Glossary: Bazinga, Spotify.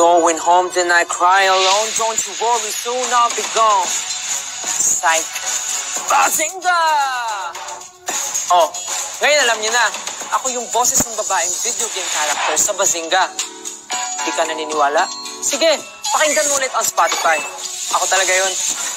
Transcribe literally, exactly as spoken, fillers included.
Going home, then I cry alone. Don't you worry, soon I'll be gone. Psych. Bazinga! Oh, ngayon alam niyo na. Ako yung boses ng babaeng video game character sa Bazinga. Hindi ka naniniwala? Sige, pakinggan mo ulit on Spotify. Ako talaga yun.